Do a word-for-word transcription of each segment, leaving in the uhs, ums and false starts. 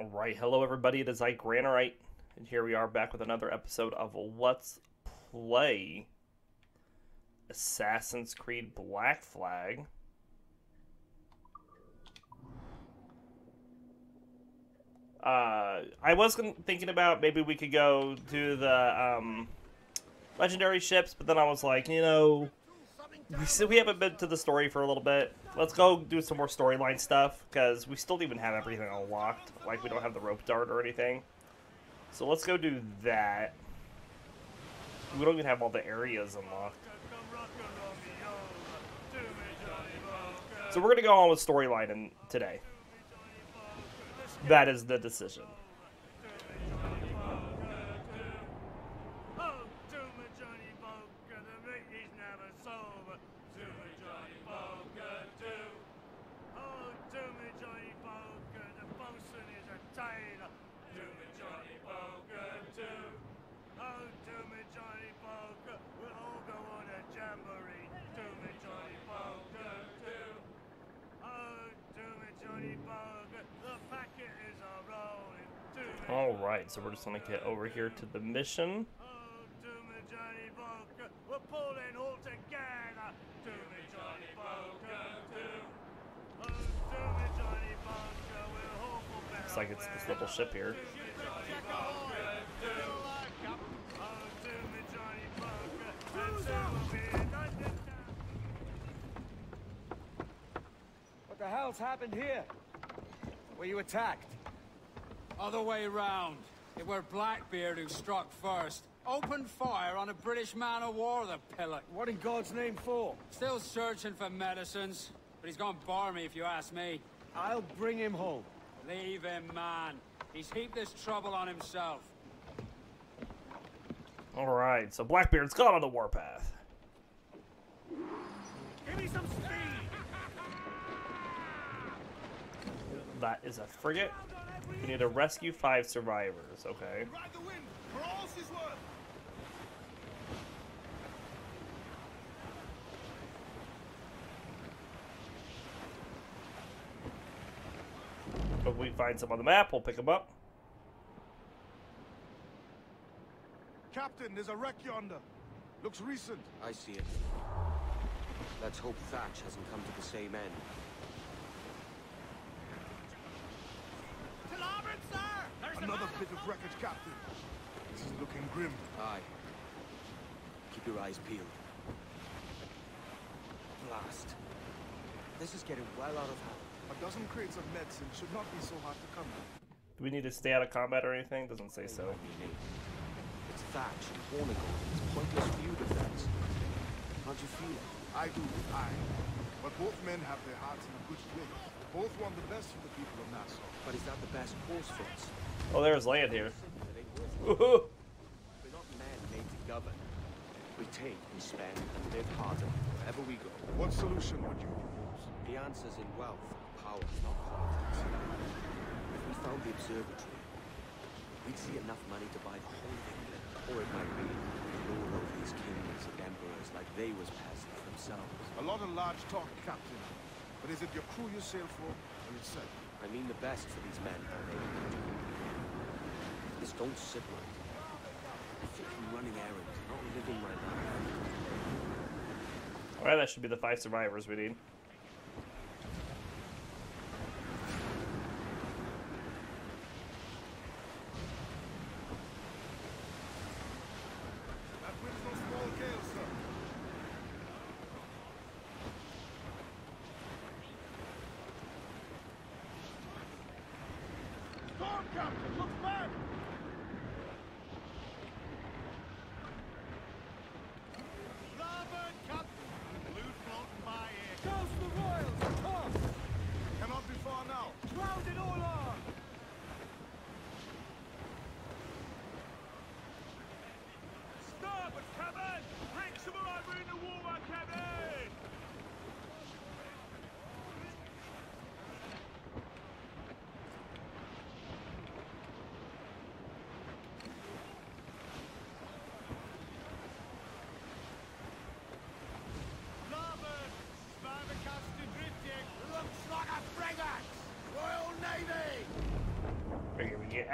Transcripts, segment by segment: All right, hello everybody, it is I, Granorite, and here we are back with another episode of Let's Play Assassin's Creed Black Flag. Uh, I was thinking about maybe we could go do the um, legendary ships, but then I was like, you know, we, so we haven't been to the story for a little bit. Let's go do some more storyline stuff, because we still don't even have everything unlocked. Like, we don't have the rope dart or anything. So let's go do that. We don't even have all the areas unlocked. So we're going to go on with storyline in today. That is the decision. Alright, so we're just going to get over here to the mission. Looks like it's this little ship here. What the hell's happened here? Were you attacked? Other way round. It were Blackbeard who struck first. Opened fire on a British man-of-war, the pilot. What in God's name for? Still searching for medicines, but he's gone barmy if you ask me. I'll bring him home. Leave him, man. He's heaped this trouble on himself. Alright, so Blackbeard's gone on the warpath. Give me some speed! That is a frigate. We need to rescue five survivors, okay. Ride the wind for all she's worth. If we find some on the map, we'll pick them up. Captain, there's a wreck yonder. Looks recent. I see it. Let's hope Thatch hasn't come to the same end. Another bit of wreckage, Captain. This is looking grim. Aye. Keep your eyes peeled. Blast. This is getting well out of hand. A dozen crates of medicine should not be so hard to come by. Do we need to stay out of combat or anything? Doesn't say so. It's Thatch and Hornigal. It's pointless feud of theirs. How'd you feel it? I do, I. But both men have their hearts in a good place. Both want the best for the people of Nassau. But is that the best course for us? Oh, there's land here. Woohoo! We're not men made to govern. We take, we spend, and live harder wherever we go. What solution would you propose? The answer's in wealth, power, not politics. If we found the observatory, we'd see enough money to buy the whole England, or it might be the rule over these kingdoms and emperors like they was peasants themselves. A lot of large talk, Captain. But is it your crew you sail for, or yourself? I mean the best for these men. This don't sit right. I think I'm running errands, not living right now. Alright, that should be the five survivors we need.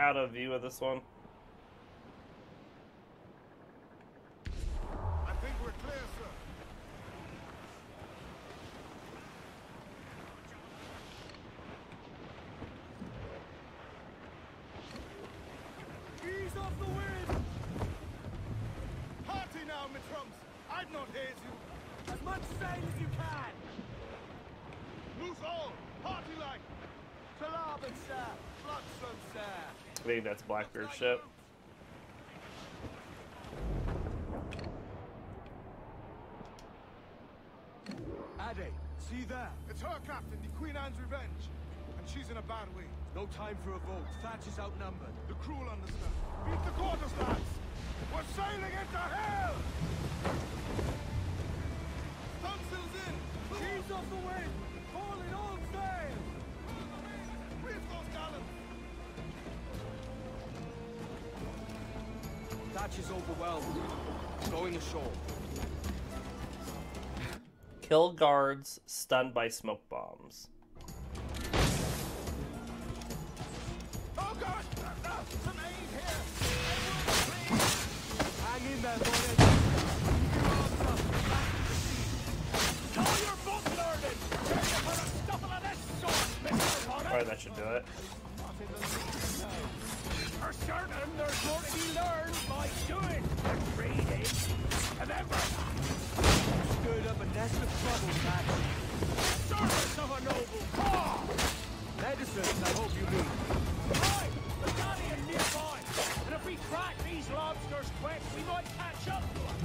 out of view of this one. I think we're clear, sir. Ease off the wind! Party now, me trumps! I've not heard you! As much sail as you can! Move on! Party like! I think that's Blackbeard's ship. Addy, see there? It's her captain, the Queen Anne's Revenge. And she's in a bad way. No time for a vote. Thatch is outnumbered. The crew will understand. Beat the quarters, lads! We're sailing into hell! Topsails in! She's off the wind! All in all sail! Thatch is overwhelmed. Going ashore. Kill guards stunned by smoke bombs. Oh God! Uh, uh, some aid here. Everyone, please. Hang in there, boys. Call your boat learning. Take it for a stuffle of this sort, Mister All right, that should do it. For certain, there's more to be learned by doing and reading and everything. Stirred up a nest of trouble, Matt. Service of a noble cause. Medicines, I hope you mean. Right, the Guardian nearby. And if we crack these lobsters quick, we might catch up to them.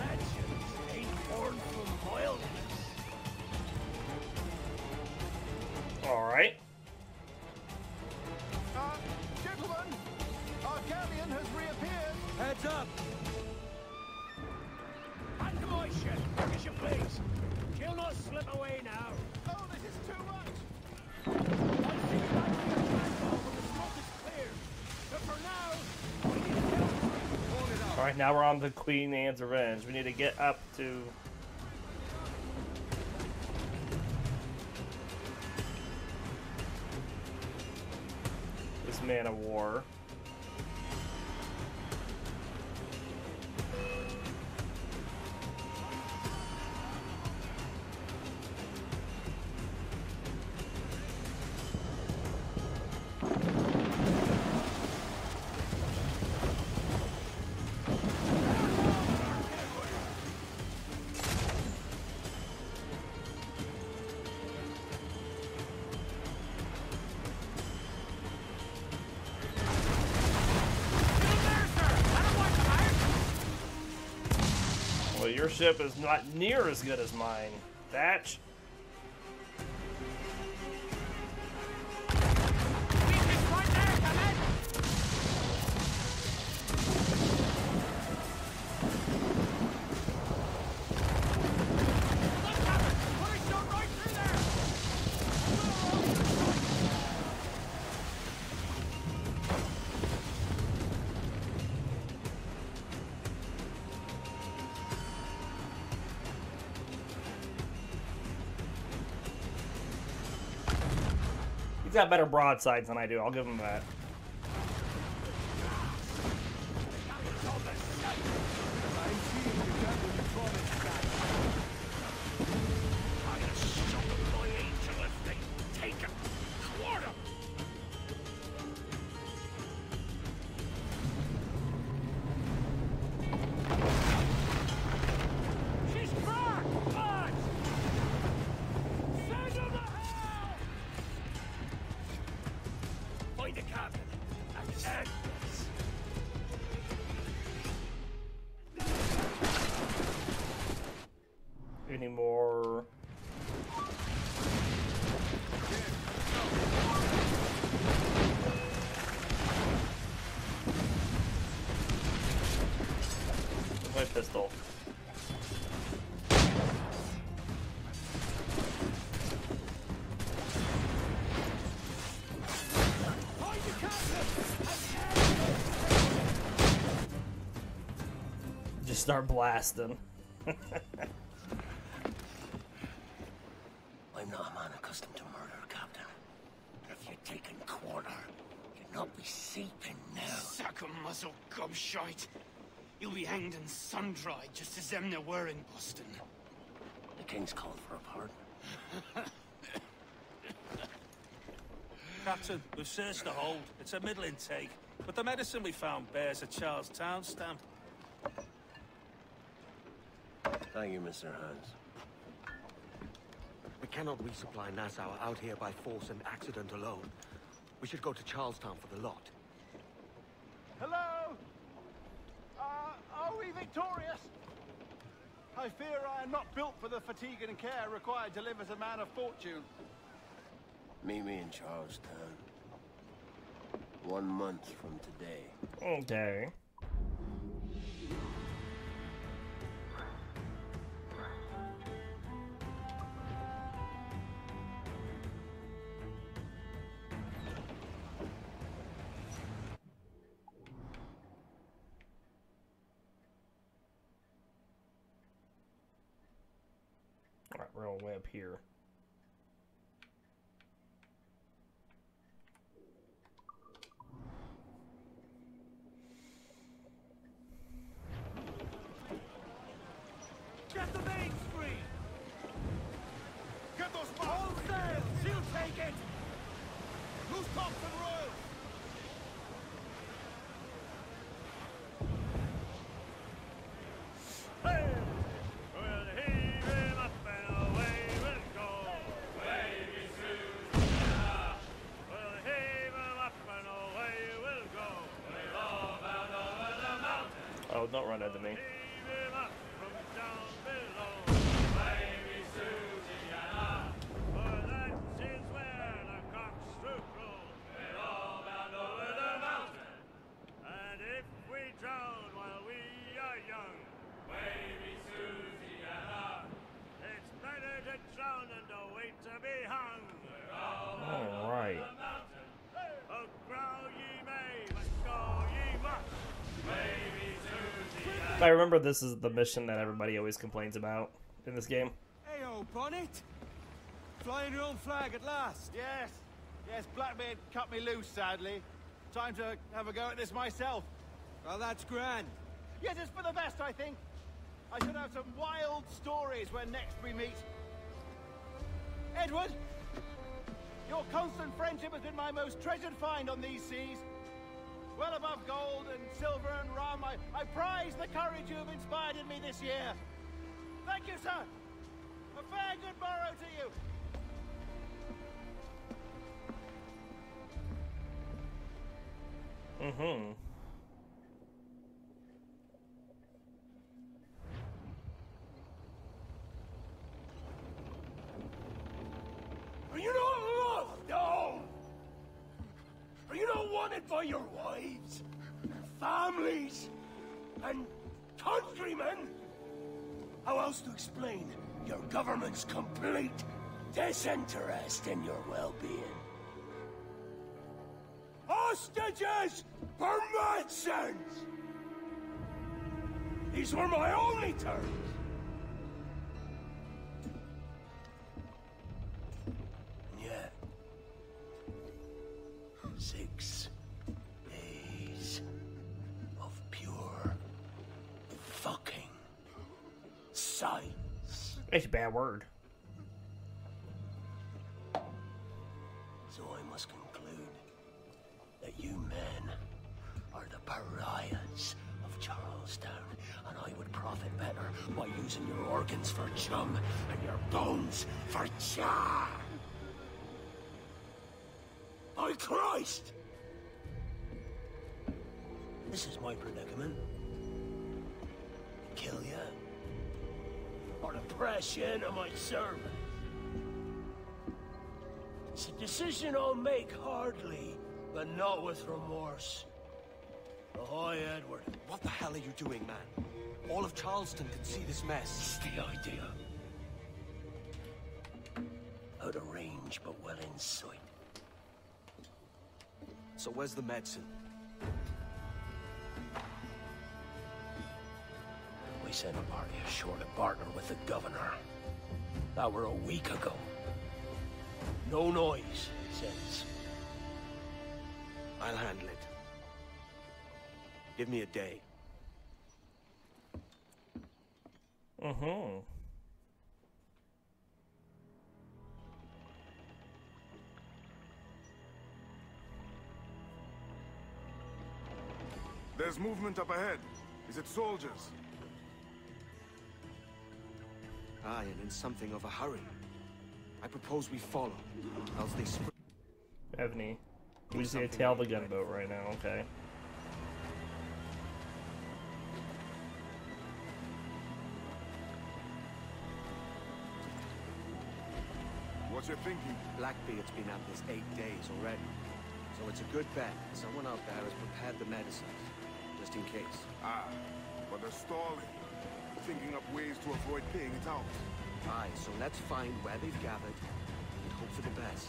Legends ain't born from loyalty. All right. Uh, gentlemen, our galleon has reappeared. Heads up. Under my ship, if you please. She'll not slip away now. Oh, this is too much. I think I can attack all when the smoke is clear. But for now, we need to help. Hold it up. All right, now we're on the Queen Anne's Revenge. We need to get up to. Man of war. Your ship is not near as good as mine, Thatch. He's got better broadsides than I do, I'll give him that. Pistol. Just start blasting. got me seeping now. Sack of muzzle gobshite. You'll be hanged and sun-dried just as them there were in Boston. The king's called for a pardon. Captain, we've searched the hold. It's a middling take, but the medicine we found bears a Charles-Towne stamp. Thank you, Mister Hans. We cannot resupply Nassau out here by force and accident alone. We should go to Charlestown for the lot. Hello? Uh, are we victorious? I fear I am not built for the fatigue and care required to live as a man of fortune. Meet me in Charlestown. One month from today. Okay. All right, we're all the way up here. Not run over me. I remember this is the mission that everybody always complains about in this game. Hey, old bonnet! Flying your own flag at last! Yes! Yes, Blackbeard cut me loose, sadly. Time to have a go at this myself. Well, that's grand. Yes, it's for the best, I think. I should have some wild stories when next we meet. Edward! Your constant friendship has been my most treasured find on these seas. Well above gold and silver and rum, I, I prize the courage you have inspired in me this year. Thank you, sir. A fair good morrow to you. Mm-hmm. Are you not loved? No! Are you not wanted by your wives, families, and countrymen? How else to explain your government's complete disinterest in your well-being? Hostages for merchants! These were my only terms. Six days of pure fucking silence. That's a bad word. So I must conclude that you men are the pariahs of Charlestown, and I would profit better by using your organs for chum and your bones for char. By Christ! This is my predicament. Kill ya, or the press you into my service. It's a decision I'll make hardly, but not with remorse. Ahoy, Edward. What the hell are you doing, man? All of Charleston can see this mess. It's the idea. Out of range, but well in sight. So where's the medicine? We sent a party ashore to partner with the governor. That were a week ago. No noise, since. I I'll handle it. Give me a day. Mm-hmm. There's movement up ahead. Is it soldiers? Aye, and in something of a hurry. I propose we follow, else they spring. Ebony, we see a tail of the gunboat right now, okay. What's your thinking? Blackbeard's been at this eight days already. So it's a good bet someone out there has prepared the medicines, just in case. Ah, but they're stalling. Thinking up ways to avoid paying it out. Aye, so let's find where they've gathered and hope for the best.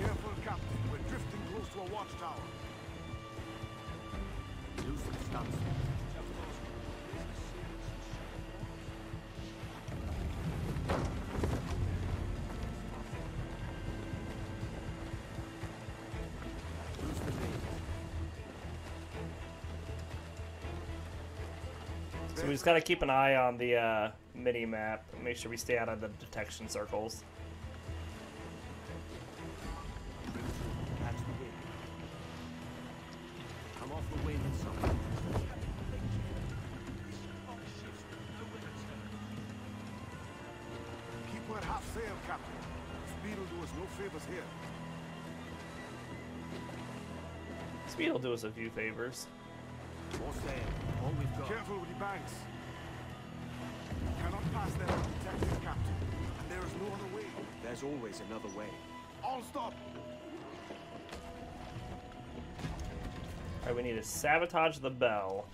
Careful, Captain. We're drifting close to a watchtower. Loosen the stumps. So we just gotta keep an eye on the uh, mini map and make sure we stay out of the detection circles. Catch the wind. Come off the wind somewhere. Keep her half sail, Captain. Speed will do us no favors here. Speed will do us a few favors. More sail. All we've got. Careful with the banks. We cannot pass them undetected, Captain. And there is no other way. There's always another way. All stop! Alright, we need to sabotage the bell.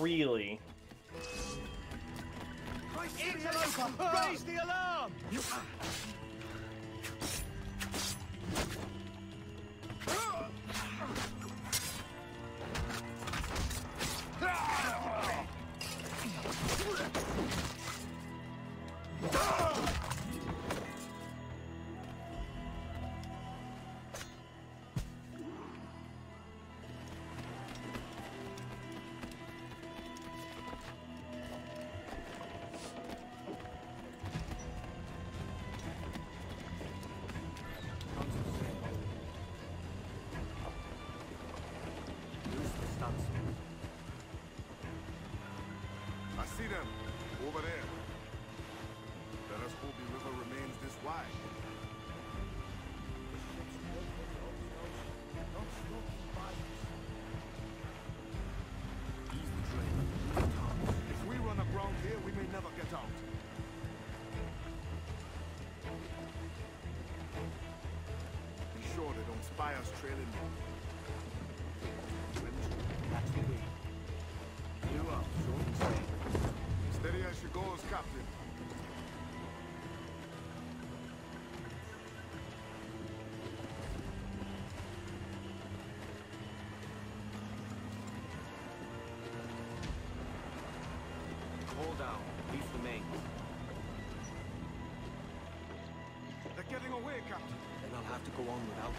Really? Raise the alarm! Raise the alarm! See them over there. Let us hope the river remains this wide. If we run aground here, we may never get out. Be sure they don't spy us trailing them. Captain. Call down. Leave the main. They're getting away, Captain. Then I'll have to go on without them.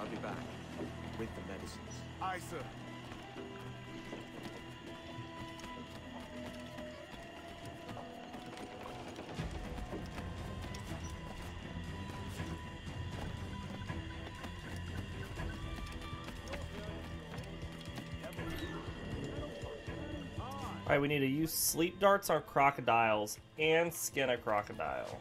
I'll be back with the medicines. Aye, sir. Alright, we need to use sleep darts on crocodiles and skin a crocodile.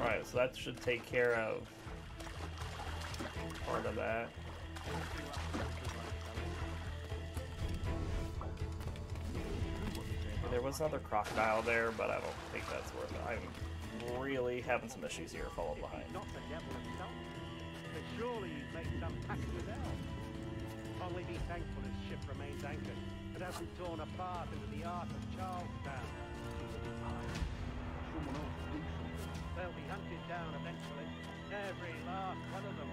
Alright, so that should take care of part of that. There was another crocodile there, but I don't think that's worth it. I'm really having some issues here falling behind. Not the devil himself, but surely you'd make some pact with hell. Only be thankful his ship remains anchored and hasn't torn apart into the art of Charles-Towne. Someone else will do something. They'll be hunted down eventually. Every last one of them.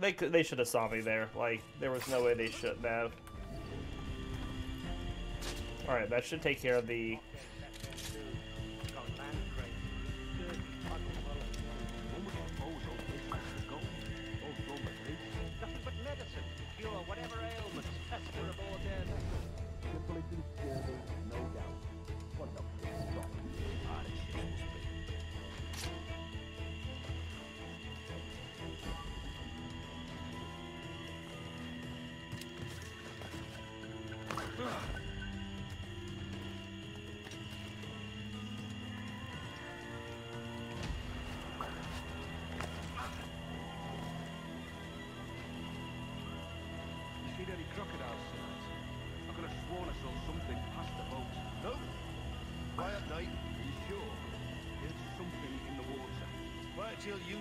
They they they should have saw me there. Like, there was no way they shouldn't have. All right, that should take care of the.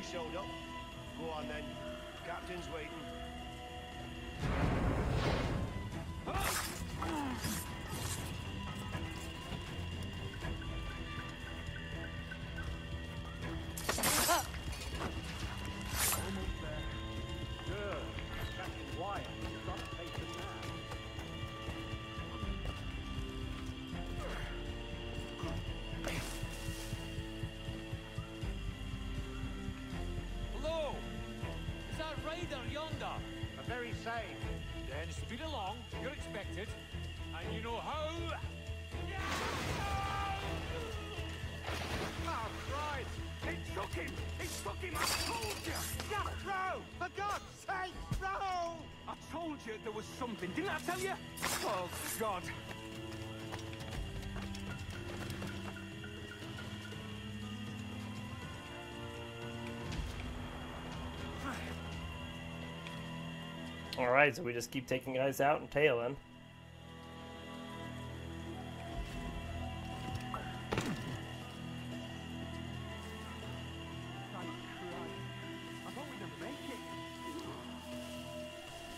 Showed up. Go on then. Captain's waiting. Then speed along, you're expected, and you know how. Yeah! Oh, Christ! It took him! It took him! I told you! Just row! For God's sake, row! I told you there was something, didn't I tell you? Oh, God! Alright, so we just keep taking guys out and tailing.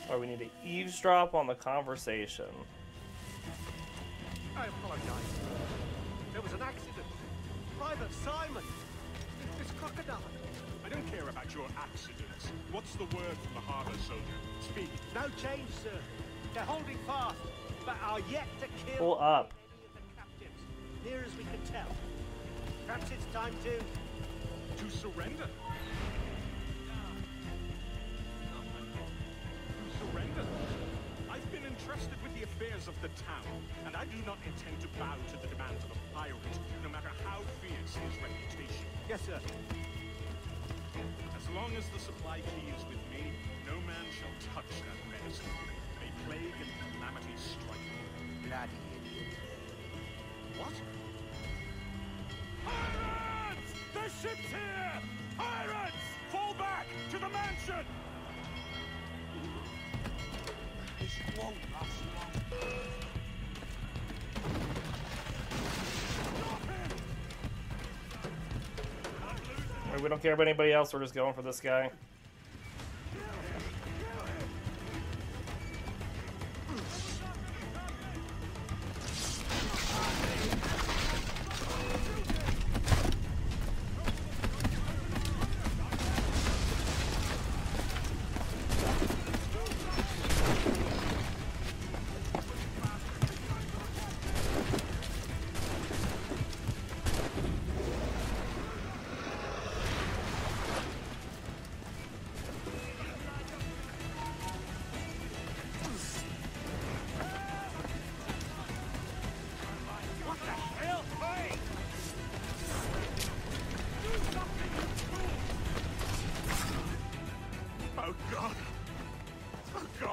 Or right, we need to eavesdrop on the conversation. I apologize. There was an accident. Private Simon! This crocodile! I don't care about your accidents. What's the word from the harbour soldier? Speak. No change, sir. They're holding fast, but are yet to kill. Pull up. Near as we can tell. Perhaps it's time to to surrender. To surrender. I've been entrusted with the affairs of the town, and I do not intend to bow to the demands of a pirate, no matter how fierce his reputation. Yes, sir. As long as the supply key is with me, no man shall touch that medicine. May plague and calamity strike me. Bloody idiot. What? Pirates! The ship's here! Pirates! Fall back to the mansion! This won't last long. We don't care about anybody else, we're just going for this guy.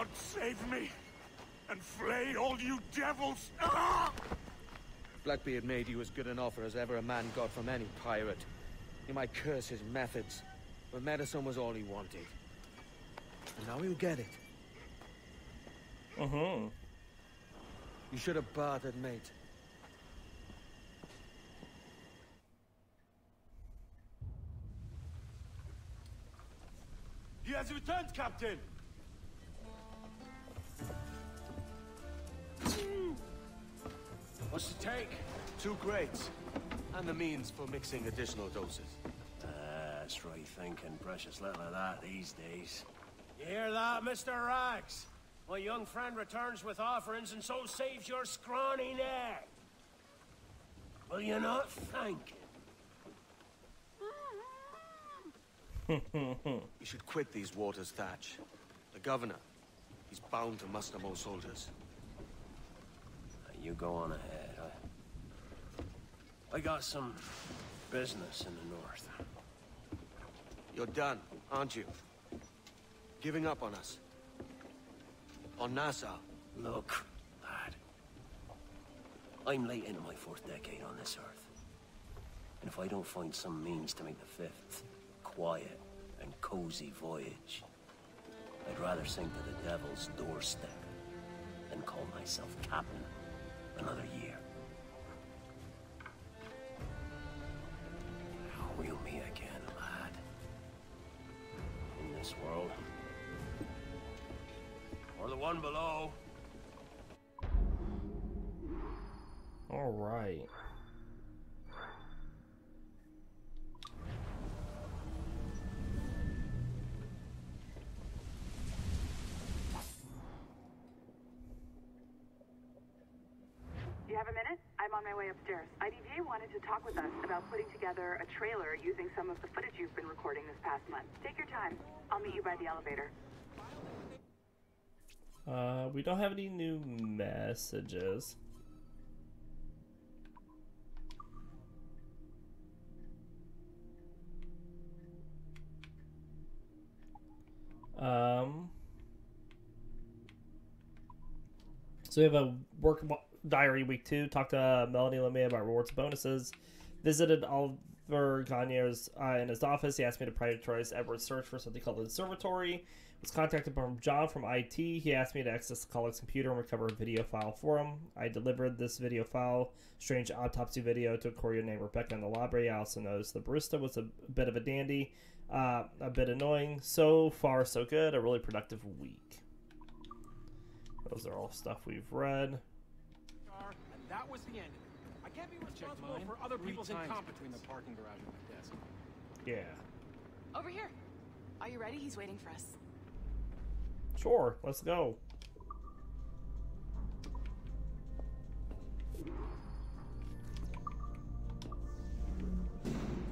God save me, and flay all you devils! Ah! Blackbeard made you as good an offer as ever a man got from any pirate. You might curse his methods, but medicine was all he wanted. And now he'll get it. Uh-huh. You should have bartered, mate. He has returned, Captain! What's to take? Two crates. And the means for mixing additional doses. Uh, that's right thinking. Precious little of that these days. You hear that, Mister Rags? My young friend returns with offerings and so saves your scrawny neck. Will you not thank him? You should quit these waters, Thatch. The governor, he's bound to muster more soldiers. You go on ahead. I, I got some business in the north. You're done, aren't you? Giving up on us. On Nassau. Look, lad. I'm late into my fourth decade on this earth. And if I don't find some means to make the fifth, quiet and cozy voyage, I'd rather sink to the devil's doorstep than call myself captain another year. We'll meet again, lad. In this world. Or the one below. All right. Upstairs. I D V A wanted to talk with us about putting together a trailer using some of the footage you've been recording this past month. Take your time. I'll meet you by the elevator. Uh, we don't have any new messages. Um. So we have a work diary week two. Talked to Melanie LeMay about rewards and bonuses. Visited Olivier Garneau's uh, in his office. He asked me to prioritize Edward's search for something called the Observatory. Was contacted by John from I T. He asked me to access the colleague's computer and recover a video file for him. I delivered this video file, strange autopsy video, to a courier named Rebecca in the library. I also noticed the barista was a bit of a dandy, uh, a bit annoying. So far, so good. A really productive week. Those are all stuff we've read. That was the end of it. I can't be responsible for other people's incompetence. Between the parking garage and my desk. Yeah. Over here. Are you ready? He's waiting for us. Sure. Let's go.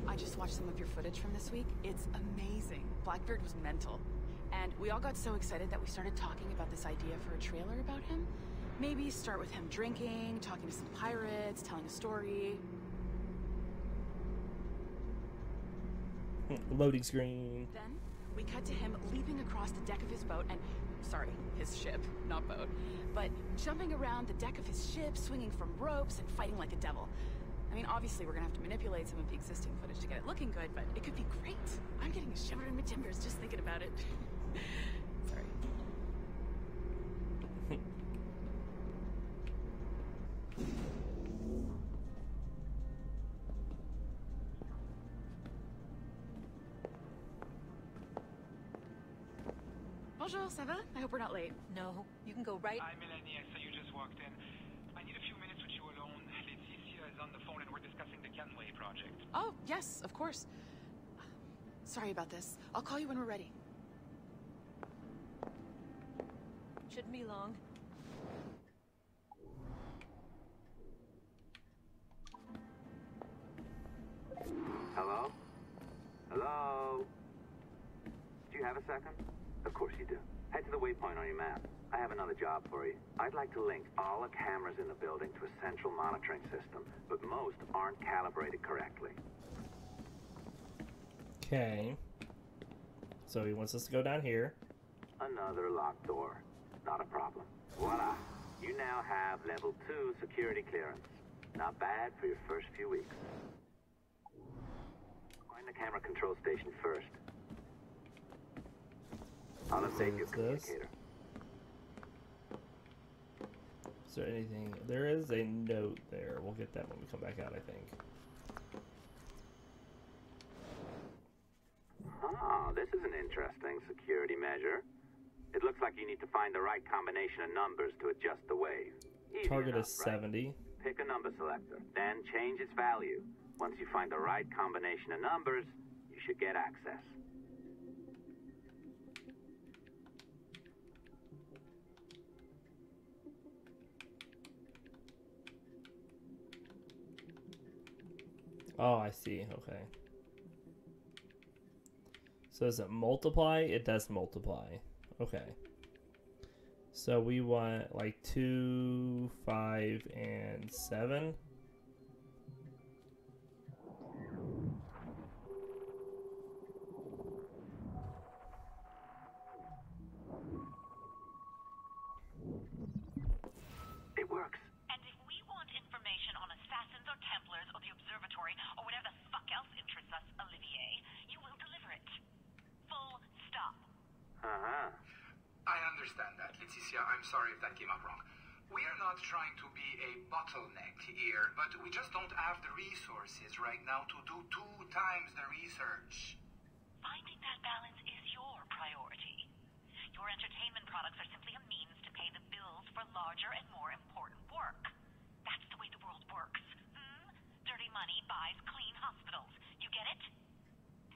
I just watched some of your footage from this week. It's amazing. Blackbeard was mental. And we all got so excited that we started talking about this idea for a trailer about him. Maybe start with him drinking, talking to some pirates, telling a story. Loading screen. Then we cut to him leaping across the deck of his boat and, sorry, his ship, not boat, but jumping around the deck of his ship, swinging from ropes and fighting like a devil. I mean, obviously we're gonna have to manipulate some of the existing footage to get it looking good, but it could be great. I'm getting a shiver in my timbers just thinking about it. Sorry. Bonjour, ça va? I hope we're not late. No, you can go right. Hi, Melanie. I saw you just walked in. I need a few minutes with you alone. Leticia is on the phone and we're discussing the Kenway project. Oh, yes, of course. Sorry about this. I'll call you when we're ready. Shouldn't be long. Hello? Hello? Do you have a second? Of course you do. Head to the waypoint on your map. I have another job for you. I'd like to link all the cameras in the building to a central monitoring system, but most aren't calibrated correctly. Okay. So he wants us to go down here. Another locked door. Not a problem. Voila! You now have level two security clearance. Not bad for your first few weeks. Find the camera control station first. I'll save your communicator. Is there anything? There is a note there. We'll get that when we come back out, I think. Oh, this is an interesting security measure. It looks like you need to find the right combination of numbers to adjust the wave. Easy Target enough, is seventy. Right? Pick a number selector, then change its value. Once you find the right combination of numbers, you should get access. Oh, I see. Okay. So does it multiply? It does multiply. Okay. So we want like two, five, and seven. Sorry if that came up wrong. We are not trying to be a bottleneck here, but we just don't have the resources right now to do two times the research. Finding that balance is your priority. Your entertainment products are simply a means to pay the bills for larger and more important work. That's the way the world works. Hmm? Dirty money buys clean hospitals. You get it?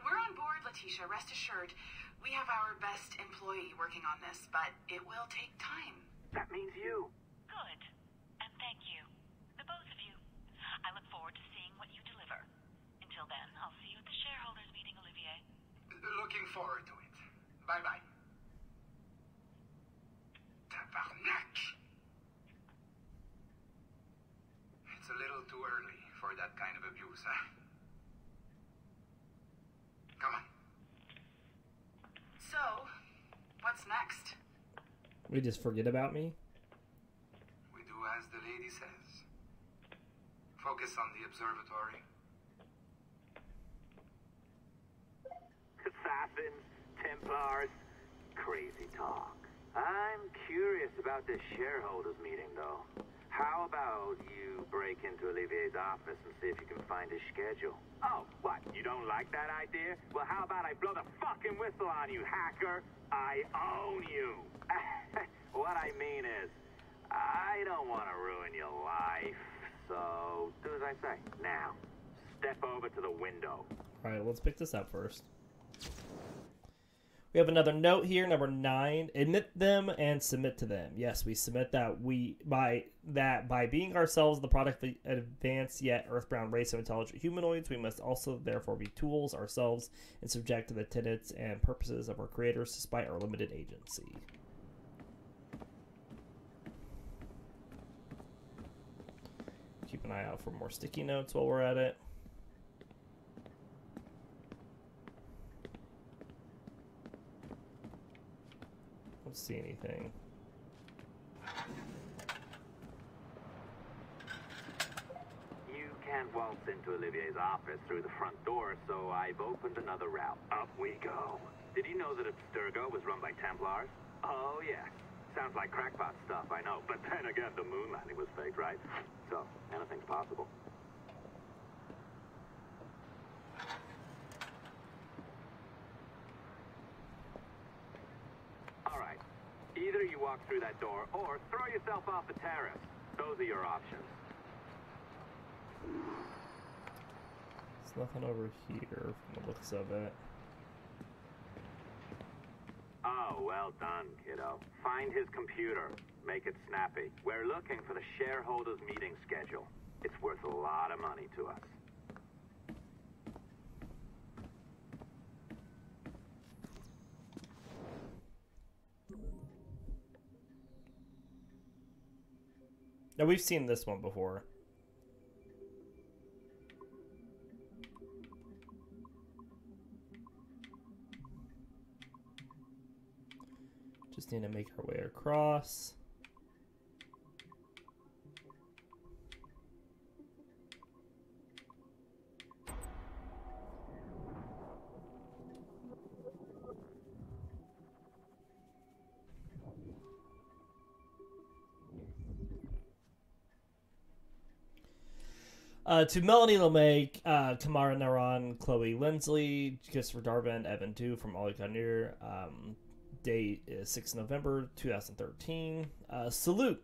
We're on board, Leticia. Rest assured. We have our best employee working on this, but it will take time. That means you. Good. And thank you. The both of you. I look forward to seeing what you deliver. Until then, I'll see you at the shareholders meeting, Olivier. Looking forward to it. Bye-bye. Tabarnak! It's a little too early for that kind of abuse, huh? Come on. So, what's next? We just forget about me? We do as the lady says. Focus on the observatory. Assassins, Templars, crazy talk. I'm curious about this shareholders meeting, though. How about you break into Olivier's office and see if you can find his schedule? Oh, what? You don't like that idea? Well, how about I blow the fucking whistle on you, hacker? I own you. What I mean is, I don't want to ruin your life. So, do as I say. Now, step over to the window. All right, let's pick this up first. We have another note here, number nine. Admit them and submit to them. Yes, we submit that we by that by being ourselves the product of an advanced yet earthbound race of intelligent humanoids, we must also therefore be tools ourselves and subject to the tenets and purposes of our creators despite our limited agency. Keep an eye out for more sticky notes while we're at it. Don't see anything. You can't waltz into Olivier's office through the front door, so I've opened another route. Up we go. Did you know that Abstergo was run by Templars? Oh yeah. Sounds like crackpot stuff, I know. But then again, the moon landing was fake, right? So, anything's possible. Either you walk through that door, or throw yourself off the terrace. Those are your options. There's nothing over here from the looks of it. Oh, well done, kiddo. Find his computer. Make it snappy. We're looking for the shareholders' meeting schedule. It's worth a lot of money to us. Now, we've seen this one before. Just just need to make our way across. Uh, to Melanie LeMay, uh, Tamara Naran, Chloe Lesney, Christopher Darby, Evan Dean from Olivier Garneau. Um, date is sixth of November two thousand thirteen. Uh, salute.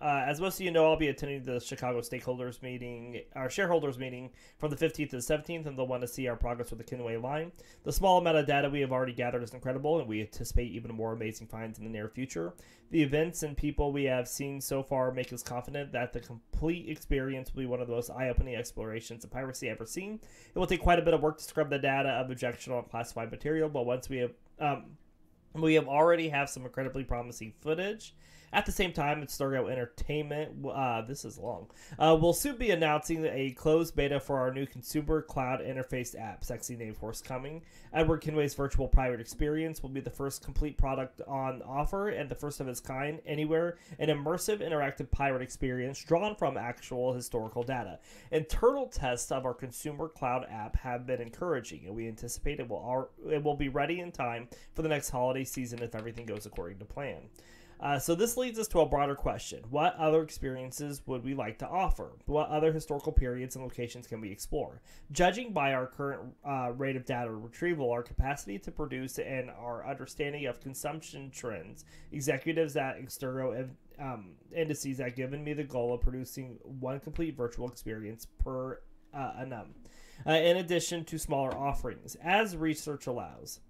Uh, as most of you know, I'll be attending the Chicago stakeholders meeting, our shareholders meeting, from the fifteenth to the seventeenth, and they'll want to see our progress with the Kenway line. The small amount of data we have already gathered is incredible, and we anticipate even more amazing finds in the near future. The events and people we have seen so far make us confident that the complete experience will be one of the most eye-opening explorations of piracy ever seen. It will take quite a bit of work to scrub the data of objectionable and classified material, but once we have, um, we have already have some incredibly promising footage. At the same time, Abstergo Entertainment, uh, this is long, uh, will soon be announcing a closed beta for our new consumer cloud interface app, sexy name forthcoming. Edward Kenway's virtual private experience will be the first complete product on offer and the first of its kind anywhere, an immersive interactive pirate experience drawn from actual historical data. Internal tests of our consumer cloud app have been encouraging, and we anticipate it will, our, it will be ready in time for the next holiday season if everything goes according to plan. Uh, so this leads us to a broader question. What other experiences would we like to offer? What other historical periods and locations can we explore? Judging by our current uh, rate of data retrieval, our capacity to produce, and our understanding of consumption trends, executives at Abstergo have um, Indices have given me the goal of producing one complete virtual experience per uh, annum, uh, in addition to smaller offerings, as research allows.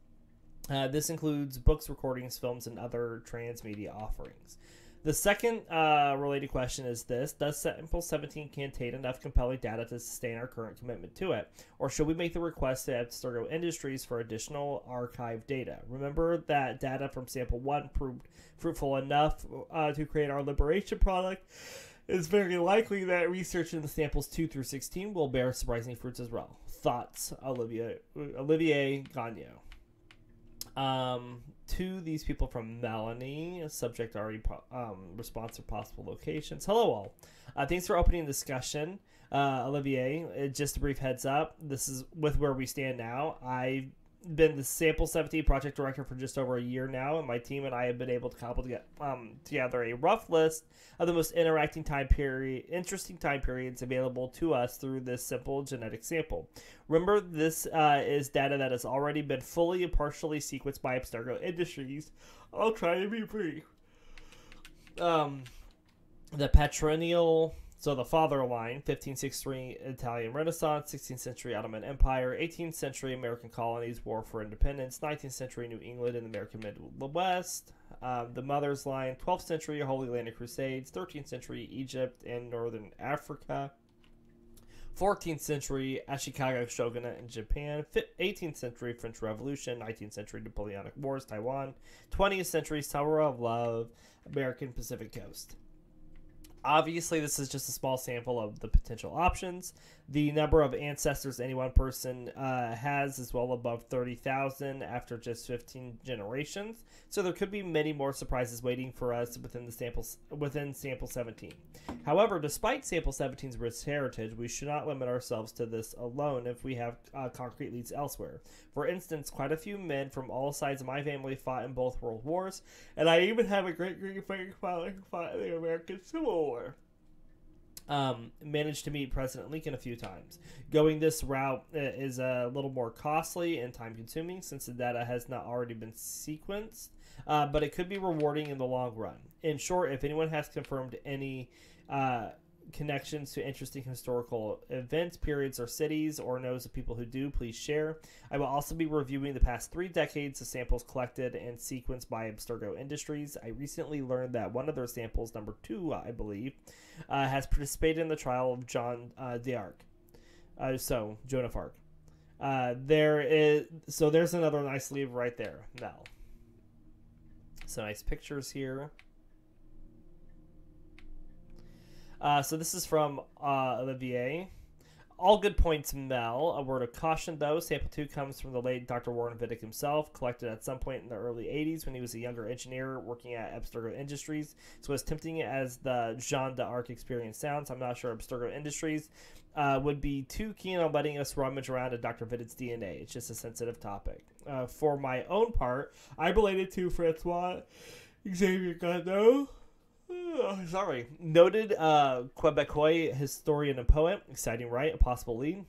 Uh, this includes books, recordings, films, and other transmedia offerings. The second uh, related question is this. Does sample seventeen contain enough compelling data to sustain our current commitment to it? Or should we make the request to Abstergo Industries for additional archive data? Remember that data from sample one proved fruitful enough uh, to create our liberation product. It's very likely that research in the samples two through sixteen will bear surprising fruits as well. Thoughts, Olivier, Olivier Garneau. Um, to these people from Melanie, subject already um, response to possible locations. Hello all. Uh, thanks for opening the discussion. Uh, Olivier, uh, just a brief heads up. This is with where we stand now. I've been the Sample seventeen project director for just over a year now, and my team and I have been able to cobble to get, um, together a rough list of the most interacting time period, interesting time periods available to us through this simple genetic sample. Remember, this uh, is data that has already been fully and partially sequenced by Abstergo Industries. I'll try to be brief. Um, the patrilineal, so the father line, fifteen sixty-three Italian Renaissance, sixteenth century Ottoman Empire, eighteenth century American colonies, war for independence, nineteenth century New England and American Midwest. Um, the mother's line, twelfth century Holy Land Crusades, thirteenth century Egypt and Northern Africa, fourteenth century Ashikaga Shogunate in Japan, eighteenth century French Revolution, nineteenth century Napoleonic Wars, Taiwan, twentieth century Tower of Love, American Pacific Coast. Obviously, this is just a small sample of the potential options. The number of ancestors any one person uh, has is well above thirty thousand after just fifteen generations, so there could be many more surprises waiting for us within the samples within sample seventeen. However, despite sample seventeen's rich heritage, we should not limit ourselves to this alone if we have uh, concrete leads elsewhere. For instance, quite a few men from all sides of my family fought in both world wars, and I even have a great grandfather who fought in the American Civil War. Um, managed to meet President Lincoln a few times. Going this route is a little more costly and time consuming since the data has not already been sequenced, uh, but it could be rewarding in the long run. In short, if anyone has confirmed any uh, connections to interesting historical events, periods, or cities, or knows of people who do, please share. I will also be reviewing the past three decades of samples collected and sequenced by Abstergo Industries. I recently learned that one of their samples, number two, I believe, uh, has participated in the trial of John uh, de Arc. Uh, so, Joan of Arc. Uh, there is, so there's another nice leave right there, Mel. So nice pictures here. Uh, so this is from uh, Olivier. All good points, Mel. A word of caution, though. Sample two comes from the late Doctor Warren Vidic himself, collected at some point in the early eighties when he was a younger engineer working at Abstergo Industries. So as tempting as the Jean d'Arc experience sounds, I'm not sure Abstergo Industries uh, would be too keen on letting us rummage around at Doctor Vidic's D N A. It's just a sensitive topic. Uh, for my own part, I related to Francois Xavier Godo. Oh, sorry. Noted uh, Quebecois historian and poet. Exciting, right? A possible lead.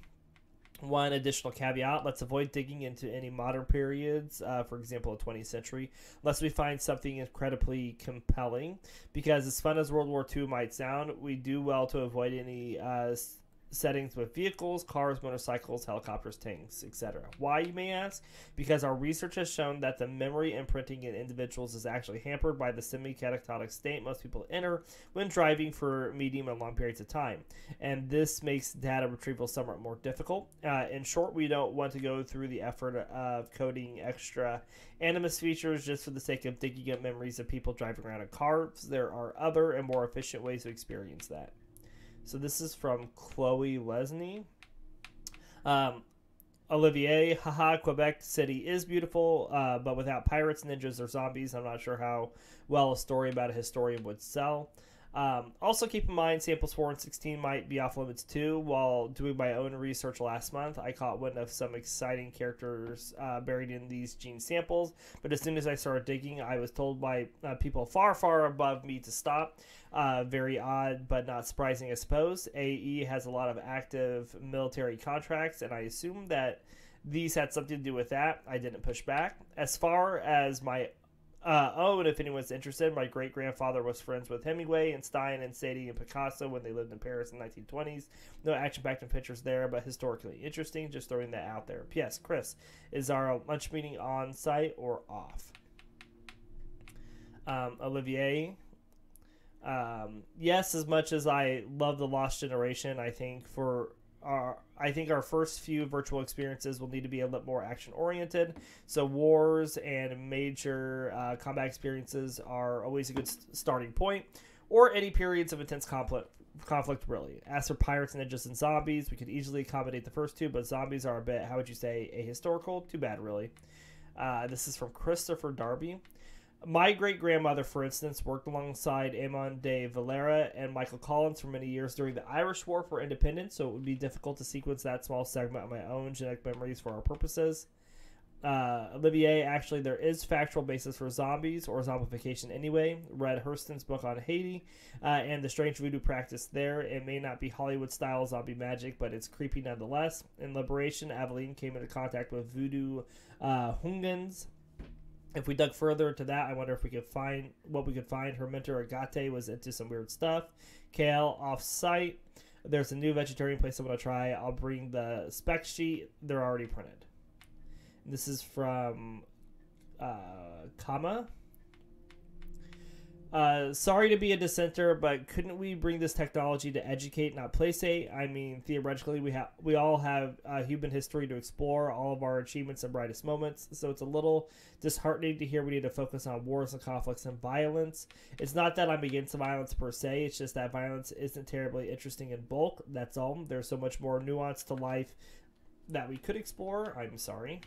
One additional caveat. Let's avoid digging into any modern periods, uh, for example, the twentieth century, unless we find something incredibly compelling. Because as fun as World War Two might sound, we do well to avoid any uh, settings with vehicles, cars, motorcycles, helicopters, tanks, et cetera. Why, you may ask? Because our research has shown that the memory imprinting in individuals is actually hampered by the semi-catatonic state most people enter when driving for medium and long periods of time. And this makes data retrieval somewhat more difficult. Uh, in short, we don't want to go through the effort of coding extra animus features just for the sake of digging up memories of people driving around in cars. There are other and more efficient ways to experience that. So this is from Chloe Lesney. Um, Olivier, haha, Quebec City is beautiful, uh, but without pirates, ninjas, or zombies, I'm not sure how well a story about a historian would sell. Um, also keep in mind samples four and sixteen might be off limits too. While doing my own research last month, I caught wind of some exciting characters uh, buried in these gene samples, but as soon as I started digging, I was told by uh, people far, far above me to stop. Uh, very odd, but not surprising, I suppose. A E has a lot of active military contracts, and I assume that these had something to do with that. I didn't push back. As far as my Uh, oh, and if anyone's interested, my great-grandfather was friends with Hemingway and Stein and Satie and Picasso when they lived in Paris in the nineteen twenties. No action-packed pictures there, but historically interesting. Just throwing that out there. P S. Chris, is our lunch meeting on site or off? Um, Olivier, um, yes, as much as I love The Lost Generation, I think for... Our, I think our first few virtual experiences will need to be a little more action-oriented. So wars and major uh, combat experiences are always a good st starting point, or any periods of intense conflict, conflict really. As for pirates, ninjas, and zombies, we could easily accommodate the first two, but zombies are a bit, how would you say, ahistorical? Too bad, really. Uh, this is from Christopher Darby. My great-grandmother, for instance, worked alongside Amon de Valera and Michael Collins for many years during the Irish War for Independence, so it would be difficult to sequence that small segment of my own genetic memories for our purposes. Uh, Olivier, actually, there is factual basis for zombies, or zombification anyway. Read Hurston's book on Haiti uh, and the strange voodoo practice there. It may not be Hollywood-style zombie magic, but it's creepy nonetheless. In Liberation, Aveline came into contact with voodoo uh, Hungans. If we dug further into that, I wonder if we could find what we could find. Her mentor, Agate, was into some weird stuff. Kale, off-site. There's a new vegetarian place I'm going to try. I'll bring the spec sheet. They're already printed. This is from uh, Kama. Uh, sorry to be a dissenter, but couldn't we bring this technology to educate, not placate? I mean, theoretically, we have we all have uh, human history to explore, all of our achievements and brightest moments. So it's a little disheartening to hear we need to focus on wars and conflicts and violence. It's not that I'm against violence per se. It's just that violence isn't terribly interesting in bulk. That's all. There's so much more nuance to life that we could explore. I'm sorry.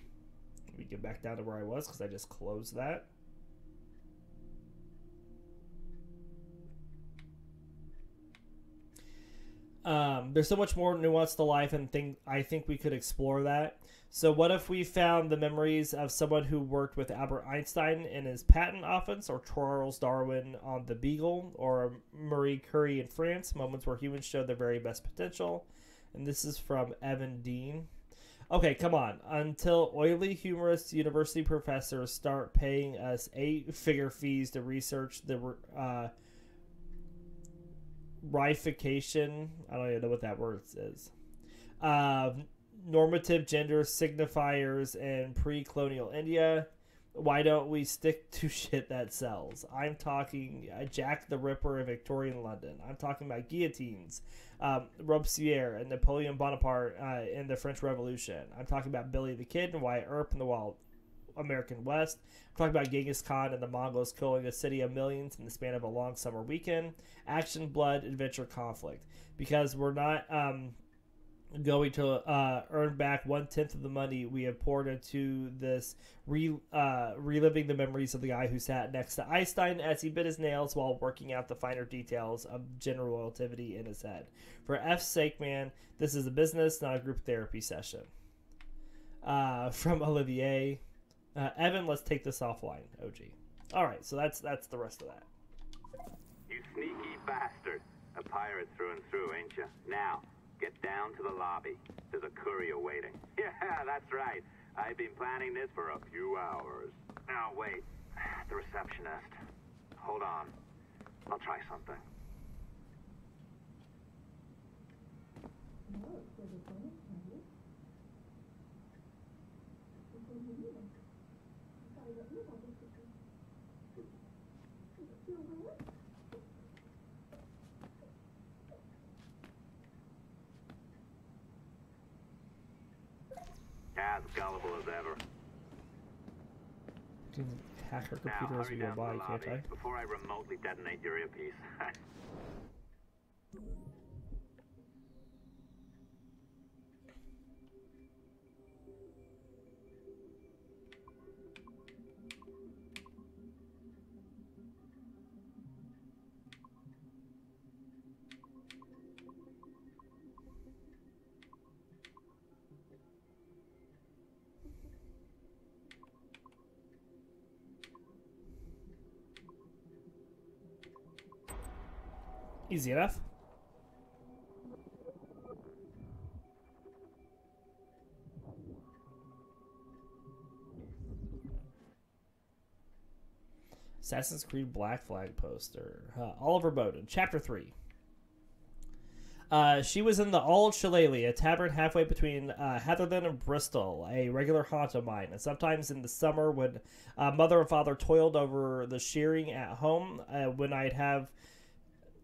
Let me get back down to where I was because I just closed that. Um, there's so much more nuance to life, and think, I think we could explore that. So what if we found the memories of someone who worked with Albert Einstein in his patent office, or Charles Darwin on the Beagle, or Marie Curie in France, moments where humans showed their very best potential? And this is from Evan Dean. Okay, come on. Until oily, humorous university professors start paying us eight-figure fees to research the... Uh, Rification, I don't even know what that word is. Uh, normative gender signifiers in pre-colonial India. Why don't we stick to shit that sells? I'm talking uh, Jack the Ripper in Victorian London. I'm talking about guillotines, um, Robespierre and Napoleon Bonaparte uh, in the French Revolution. I'm talking about Billy the Kid and Wyatt Earp in the Wild American West. I'm talking about Genghis Khan and the Mongols killing a city of millions in the span of a long summer weekend. Action, blood, adventure, conflict. Because we're not um, going to uh, earn back one-tenth of the money we have poured into this, re, uh, reliving the memories of the guy who sat next to Einstein as he bit his nails while working out the finer details of general relativity in his head. For F's sake, man, this is a business, not a group therapy session. Uh, from Olivier. Uh, Evan, let's take this offline, O G. All right, so that's that's the rest of that. You sneaky bastard. A pirate through and through, ain't you? Now, get down to the lobby. There's a courier waiting. Yeah, that's right. I've been planning this for a few hours. Now, wait. The receptionist. Hold on. I'll try something. As gullible as ever. You can hack her computer as we go by, can't I? Before I remotely detonate your earpiece. Easy enough. Assassin's Creed Black Flag poster. Uh, Oliver Bowden, Chapter three. Uh, she was in the Old Shillelagh, a tavern halfway between uh, Hatherden and Bristol, a regular haunt of mine. And sometimes in the summer when uh, mother and father toiled over the shearing at home, uh, when I'd have...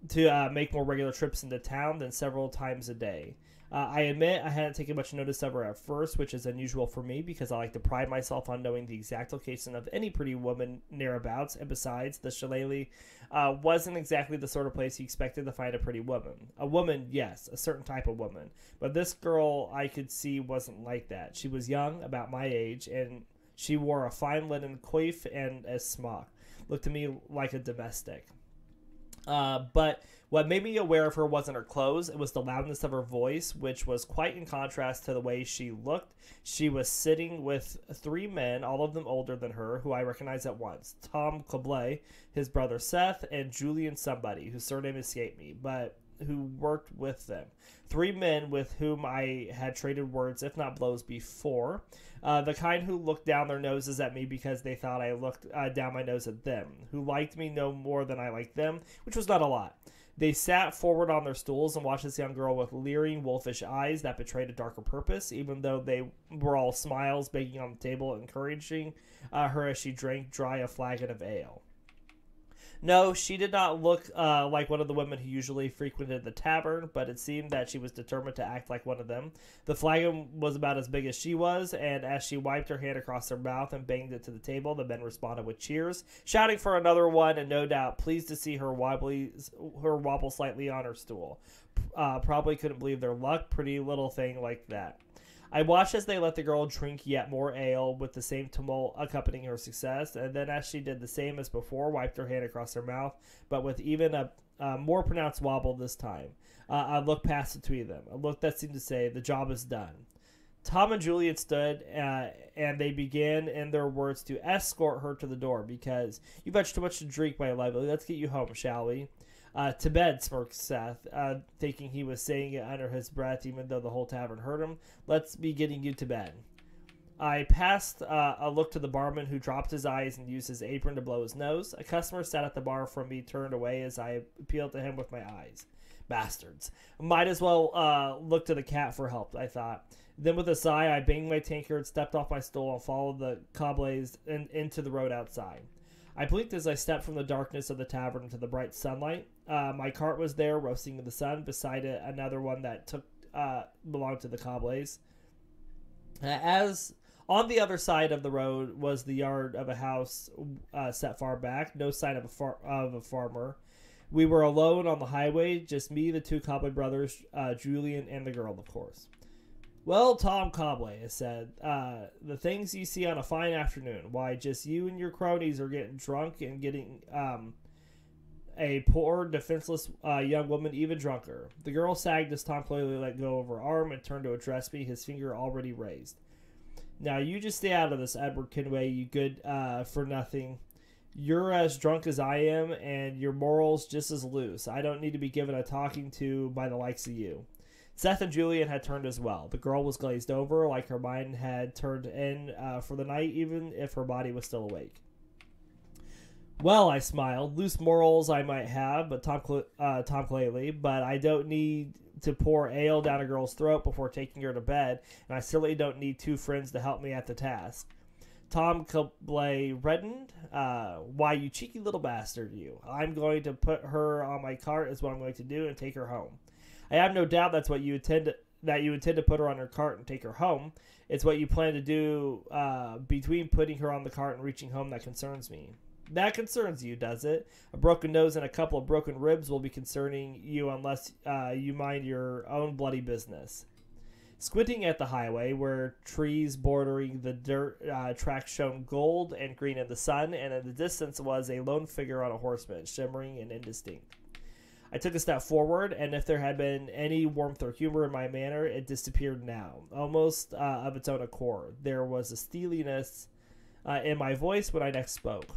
to uh, make more regular trips into town than several times a day. Uh, I admit I hadn't taken much notice of her at first, which is unusual for me because I like to pride myself on knowing the exact location of any pretty woman nearabouts, and besides, the Shillelagh uh, wasn't exactly the sort of place you expected to find a pretty woman. A woman, yes, a certain type of woman, but this girl I could see wasn't like that. She was young, about my age, and she wore a fine linen coif and a smock. Looked to me like a domestic. Uh, but what made me aware of her wasn't her clothes. It was the loudness of her voice, which was quite in contrast to the way she looked. She was sitting with three men, all of them older than her, who I recognized at once. Tom Cobleigh, his brother Seth, and Julian somebody, whose surname escaped me, but who worked with them. Three men with whom I had traded words, if not blows, before. Uh, the kind who looked down their noses at me because they thought I looked uh, down my nose at them. Who liked me no more than I liked them, which was not a lot. They sat forward on their stools and watched this young girl with leering, wolfish eyes that betrayed a darker purpose, even though they were all smiles baking on the table, encouraging uh, her as she drank dry a flagon of ale. No, she did not look uh, like one of the women who usually frequented the tavern, but it seemed that she was determined to act like one of them. The flagon was about as big as she was, and as she wiped her hand across her mouth and banged it to the table, the men responded with cheers, shouting for another one, and no doubt pleased to see her, wobbly, her wobble slightly on her stool. Uh, probably couldn't believe their luck, pretty little thing like that. I watched as they let the girl drink yet more ale with the same tumult accompanying her success, and then as she did the same as before, wiped her hand across her mouth, but with even a, a more pronounced wobble this time. Uh, I looked past the two of them, a look that seemed to say, the job is done. Tom and Juliet stood, uh, and they began, in their words, to escort her to the door, because you've had too much to drink, my lovely. Let's get you home, shall we? Uh, to bed, smirked Seth, uh, thinking he was saying it under his breath, even though the whole tavern heard him. Let's be getting you to bed. I passed uh, a look to the barman, who dropped his eyes and used his apron to blow his nose. A customer sat at the bar from me, turned away as I appealed to him with my eyes. Bastards. Might as well uh, look to the cat for help, I thought. Then with a sigh, I banged my tankard, stepped off my stool, and followed the Cobleighs in, into the road outside. I blinked as I stepped from the darkness of the tavern into the bright sunlight. Uh, my cart was there, roasting in the sun. Beside it, another one that took uh, belonged to the Cobleighs. Uh, as on the other side of the road was the yard of a house uh, set far back. No sign of a, far of a farmer. We were alone on the highway, just me, the two Cobleigh brothers, uh, Julian, and the girl, of course. Well, Tom Cobleigh has said, uh, the things you see on a fine afternoon, why just you and your cronies are getting drunk and getting um, a poor, defenseless uh, young woman even drunker. The girl sagged as Tom Cobleigh let go of her arm and turned to address me, his finger already raised. Now, you just stay out of this, Edward Kenway, you good uh, for nothing. You're as drunk as I am, and your morals just as loose. I don't need to be given a talking to by the likes of you. Seth and Julian had turned as well. The girl was glazed over, like her mind had turned in uh, for the night, even if her body was still awake. Well, I smiled. Loose morals I might have, but Tom Cl- uh, Tom Cobleigh, but I don't need to pour ale down a girl's throat before taking her to bed, and I certainly don't need two friends to help me at the task. Tom Cobleigh reddened. Uh, why, you cheeky little bastard, you. I'm going to put her on my cart is what I'm going to do and take her home. I have no doubt that's what you intend to, that you intend to put her on her cart and take her home. It's what you plan to do uh, between putting her on the cart and reaching home that concerns me. That concerns you, does it? A broken nose and a couple of broken ribs will be concerning you unless uh, you mind your own bloody business. Squinting at the highway, where trees bordering the dirt uh, track shone gold and green in the sun, and in the distance was a lone figure on a horseman, shimmering and indistinct. I took a step forward, and if there had been any warmth or humor in my manner, it disappeared now, almost uh, of its own accord. There was a steeliness uh, in my voice when I next spoke.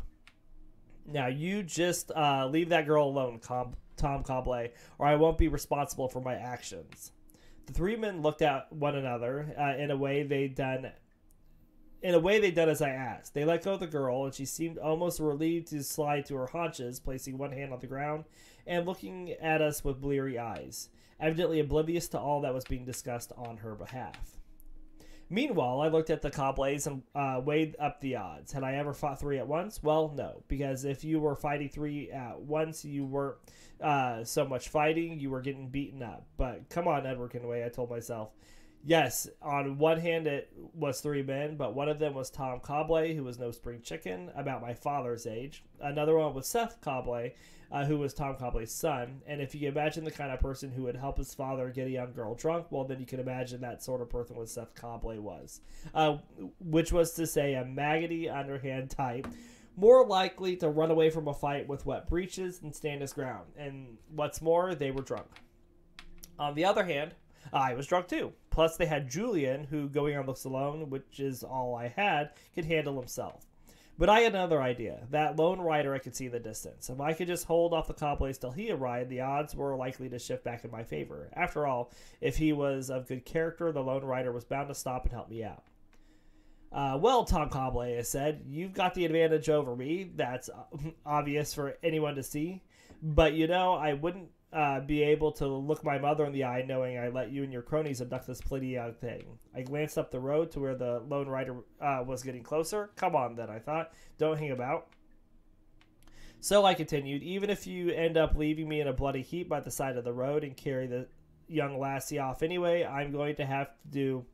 Now, you just uh, leave that girl alone, Com- Tom Cobleigh, or I won't be responsible for my actions. The three men looked at one another uh, in a way they done in a way they done as I asked. They let go of the girl, and she seemed almost relieved to slide to her haunches, placing one hand on the ground and looking at us with bleary eyes, evidently oblivious to all that was being discussed on her behalf. Meanwhile, I looked at the Cobleighs and uh, weighed up the odds. Had I ever fought three at once? Well, no, because if you were fighting three at once, you weren't uh, so much fighting, you were getting beaten up. But come on, Edward Kenway, I told myself. Yes, on one hand it was three men, but one of them was Tom Cobleigh, who was no spring chicken, about my father's age. Another one was Seth Cobleigh, uh, who was Tom Cobleigh's son. And if you imagine the kind of person who would help his father get a young girl drunk, well, then you can imagine that sort of person what Seth Cobleigh was. Uh, which was to say a maggoty, underhand type, more likely to run away from a fight with wet breeches and stand his ground. And what's more, they were drunk. On the other hand, I was drunk too. Plus, they had Julian, who, going on looks alone, which is all I had, could handle himself. But I had another idea. That lone rider I could see in the distance. If I could just hold off the Cobleighs till he arrived, the odds were likely to shift back in my favor. After all, if he was of good character, the lone rider was bound to stop and help me out. Uh, well, Tom Cobleigh, I said, you've got the advantage over me. That's obvious for anyone to see. But, you know, I wouldn't Uh, be able to look my mother in the eye knowing I let you and your cronies abduct this idiotic thing. I glanced up the road to where the lone rider uh, was getting closer. Come on then, I thought. Don't hang about. So I continued, even if you end up leaving me in a bloody heap by the side of the road and carry the young lassie off anyway, I'm going to have to do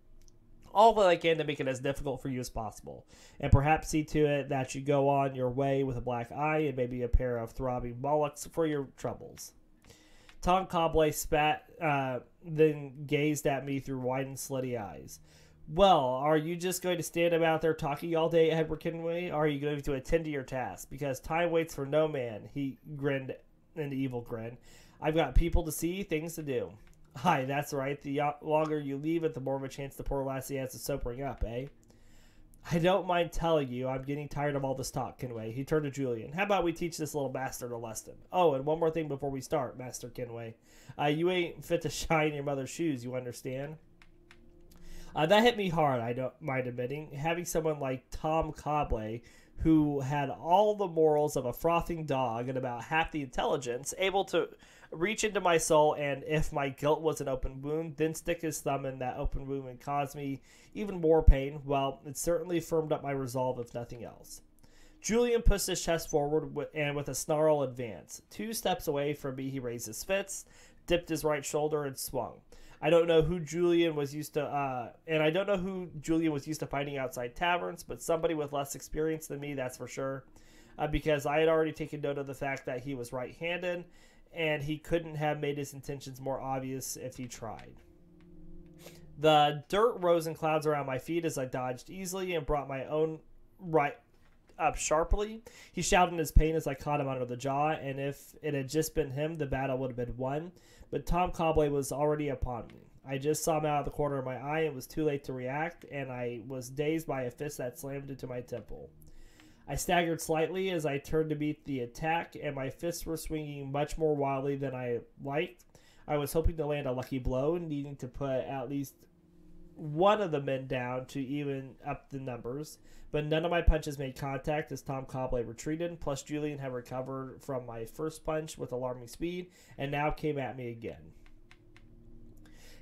all that I can to make it as difficult for you as possible, and perhaps see to it that you go on your way with a black eye and maybe a pair of throbbing bullocks for your troubles. Tom Cobleigh spat, uh, then gazed at me through widened, slitty eyes. Well, are you just going to stand about there talking all day, Edward Kenway? Or are you going to attend to your task? Because time waits for no man, he grinned, an evil grin. I've got people to see, things to do. Aye, that's right. The longer you leave it, the more of a chance the poor lassie has to sobering up, eh? I don't mind telling you, I'm getting tired of all this talk, Kenway. He turned to Julian. How about we teach this little bastard a lesson? Oh, and one more thing before we start, Master Kenway. Uh, you ain't fit to shine your mother's shoes, you understand? Uh, that hit me hard, I don't mind admitting. Having someone like Tom Cobleigh, who had all the morals of a frothing dog and about half the intelligence, able to reach into my soul and, if my guilt was an open wound, then stick his thumb in that open wound and cause me even more pain, well, it certainly firmed up my resolve, if nothing else. Julian pushed his chest forward and, with a snarl, advanced. Two steps away from me, he raised his fist, dipped his right shoulder, and swung. I don't know who Julian was used to, uh, and I don't know who Julian was used to fighting outside taverns, but somebody with less experience than me, that's for sure. uh, because I had already taken note of the fact that he was right-handed, and he couldn't have made his intentions more obvious if he tried. The dirt rose in clouds around my feet as I dodged easily and brought my own right up sharply. He shouted in his pain as I caught him under the jaw, and if it had just been him, the battle would have been won. But Tom Cobleigh was already upon me. I just saw him out of the corner of my eye and was too late to react, and I was dazed by a fist that slammed into my temple. I staggered slightly as I turned to meet the attack, and my fists were swinging much more wildly than I liked. I was hoping to land a lucky blow, needing to put at least one of the men down to even up the numbers, but none of my punches made contact as Tom Cobleigh retreated, plus Julian had recovered from my first punch with alarming speed, and now came at me again.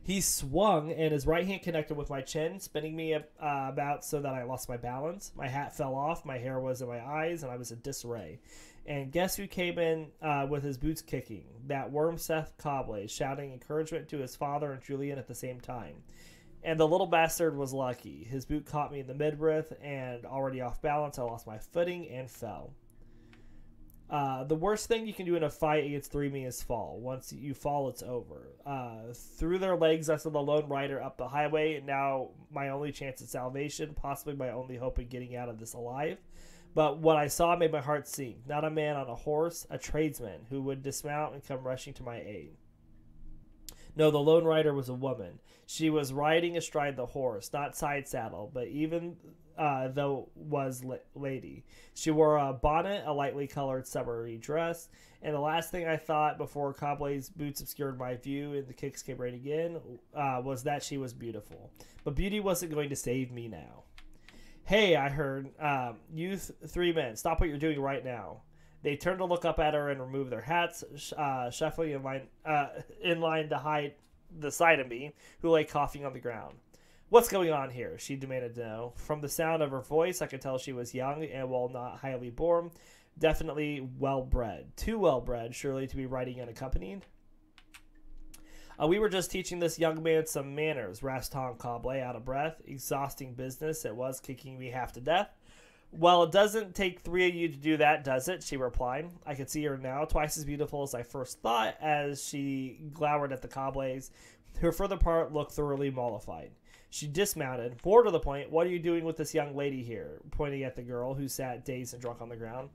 He swung, and his right hand connected with my chin, spinning me up, uh, about so that I lost my balance. My hat fell off, my hair was in my eyes, and I was in disarray. And guess who came in uh, with his boots kicking? That worm Seth Cobleigh, shouting encouragement to his father and Julian at the same time. And the little bastard was lucky. His boot caught me in the midriff, and already off balance, I lost my footing and fell. Uh, the worst thing you can do in a fight against three men is fall. Once you fall, it's over. Uh, through their legs, I saw the lone rider up the highway, and now my only chance at salvation, possibly my only hope in getting out of this alive. But what I saw made my heart sink. Not a man on a horse, a tradesman, who would dismount and come rushing to my aid. No, the lone rider was a woman. She was riding astride the horse, not side saddle, but even... Uh, though was la lady. She wore a bonnet, a lightly colored summery dress, and the last thing I thought before Cobleigh's boots obscured my view and the kicks came right again uh, was that she was beautiful. But beauty wasn't going to save me now. Hey, I heard, um, you th three men, stop what you're doing right now. They turned to look up at her and removed their hats, sh uh, shuffling in line, uh, in line to hide the sight of me, who lay coughing on the ground. What's going on here? She demanded to know. From the sound of her voice, I could tell she was young and, while not highly born, definitely well-bred. Too well-bred, surely, to be riding unaccompanied. Uh, we were just teaching this young man some manners, rasped Tom Cobleigh, out of breath. Exhausting business it was, kicking me half to death. Well, it doesn't take three of you to do that, does it? She replied. I could see her now, twice as beautiful as I first thought, as she glowered at the Cobleighs. Her further part looked thoroughly mollified. She dismounted. More to the point, what are you doing with this young lady here? Pointing at the girl, who sat dazed and drunk on the ground.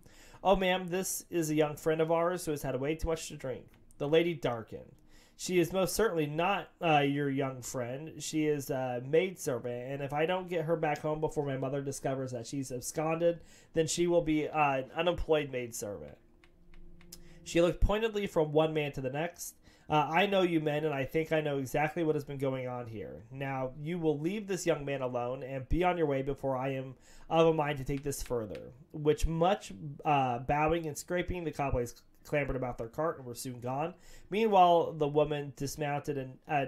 Oh, ma'am, this is a young friend of ours who has had way too much to drink. The lady darkened. She is most certainly not uh, your young friend. She is a maidservant, and if I don't get her back home before my mother discovers that she's absconded, then she will be uh, an unemployed maidservant. She looked pointedly from one man to the next. Uh, I know you men, and I think I know exactly what has been going on here. Now, you will leave this young man alone and be on your way before I am of a mind to take this further. Which much uh, bowing and scraping, the Cobleighs clambered about their cart and were soon gone. Meanwhile, the woman dismounted and uh,